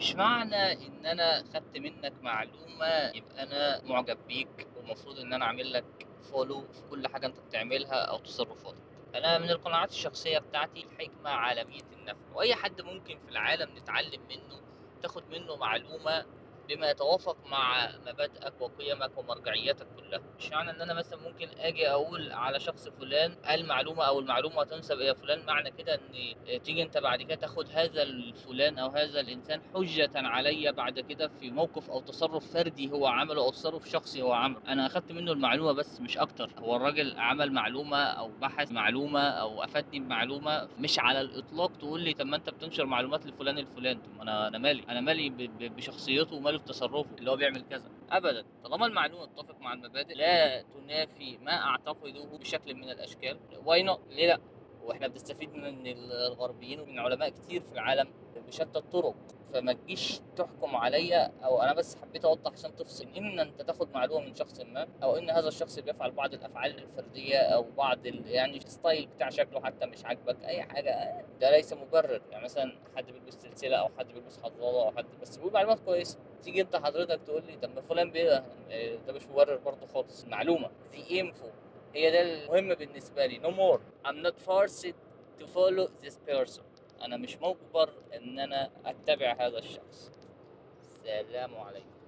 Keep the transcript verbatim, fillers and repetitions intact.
مش معنى ان انا خدت منك معلومة يبقى انا معجب بيك ومفروض ان انا اعمل لك فولو في كل حاجة انت بتعملها او تصرفاتك. انا من القناعات الشخصية بتاعتي الحكمة عالمية النفع، واي حد ممكن في العالم نتعلم منه، تاخد منه معلومة بما يتوافق مع مبادئك وقيمك ومرجعياتك كلها. مش معنى ان انا مثلا ممكن اجي اقول على شخص فلان قال معلومه او المعلومه تنسب الى فلان، معنى كده ان تيجي انت بعد كده تاخد هذا الفلان او هذا الانسان حجه عليا بعد كده في موقف او تصرف فردي هو عمله او تصرف شخصي هو عمله. انا اخدت منه المعلومه بس مش اكتر، هو الراجل عمل معلومه او بحث معلومه او افادني بمعلومه. مش على الاطلاق تقول لي طب ما انت بتنشر معلومات لفلان الفلان، طب انا انا مالي انا مالي بشخصيته ومالي تصرفه اللي هو بيعمل كذا. ابدا، طالما المعلومه تتفق مع المبادئ لا تنافي ما اعتقده بشكل من الاشكال، واي نوت، ليه لا؟ واحنا بنستفيد من الغربيين ومن علماء كتير في العالم بشتى الطرق، فما تجيش تحكم عليا. او انا بس حبيت اوضح عشان تفصل ان انت تاخد معلومه من شخص ما، او ان هذا الشخص بيفعل بعض الافعال الفرديه او بعض يعني ستايل بتاع شكله حتى مش عاجبك اي حاجه، ده ليس مبرر. يعني مثلا حد بيلبس سلسله او حد بيلبس حضاضه او حد بس بيقول معلومات كويسه، تيجي انت حضرتك تقول لي طب ما فلان بيه، ده مش مبرر برضه خالص. المعلومه دي انفو، هي ده المهم بالنسبه لي. no more I'm not forced to follow this person. انا مش مجبر ان انا اتبع هذا الشخص. السلام عليكم.